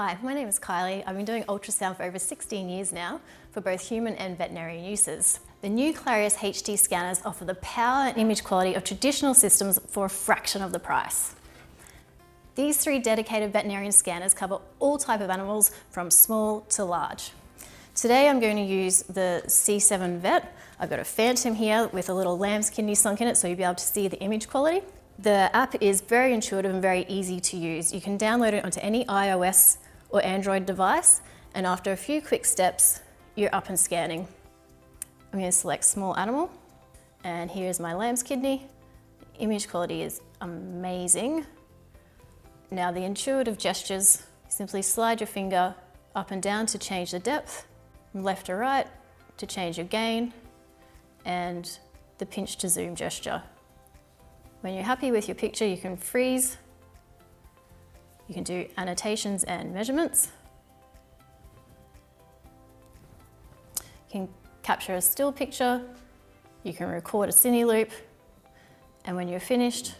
Hi, my name is Kylie. I've been doing ultrasound for over 16 years now for both human and veterinary uses. The new Clarius HD scanners offer the power and image quality of traditional systems for a fraction of the price. These three dedicated veterinarian scanners cover all types of animals from small to large. Today I'm going to use the C7 Vet. I've got a phantom here with a little lamb's kidney sunk in it so you'll be able to see the image quality. The app is very intuitive and very easy to use. You can download it onto any iOS or Android device, and after a few quick steps, you're up and scanning. I'm going to select small animal, and here's my lamb's kidney. The image quality is amazing. Now the intuitive gestures, you simply slide your finger up and down to change the depth, from left to right to change your gain, and the pinch to zoom gesture. When you're happy with your picture, you can freeze. You can do annotations and measurements. You can capture a still picture. You can record a cine loop. And when you're finished,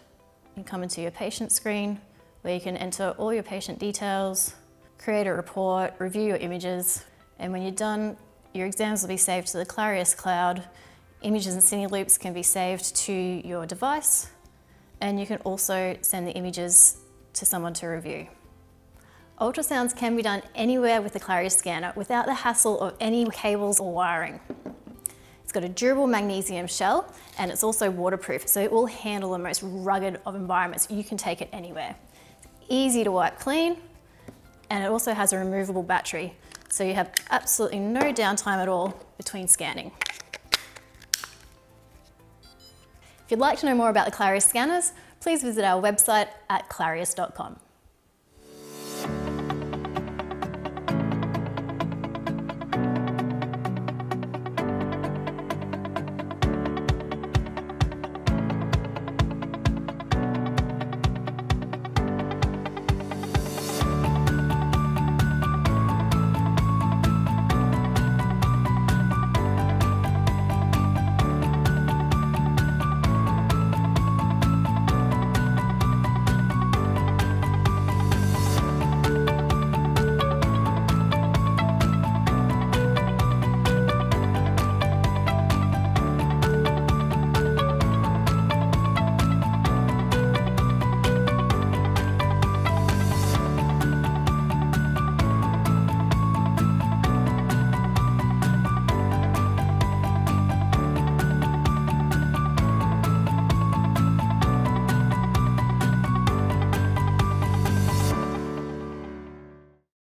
you come into your patient screen where you can enter all your patient details, create a report, review your images. And when you're done, your exams will be saved to the Clarius cloud. Images and cine loops can be saved to your device. And you can also send the images to someone to review. Ultrasounds can be done anywhere with the Clarius scanner without the hassle of any cables or wiring. It's got a durable magnesium shell and it's also waterproof, so it will handle the most rugged of environments. You can take it anywhere. It's easy to wipe clean, and it also has a removable battery, so you have absolutely no downtime at all between scanning. If you'd like to know more about the Clarius scanners, please visit our website at clarius.com.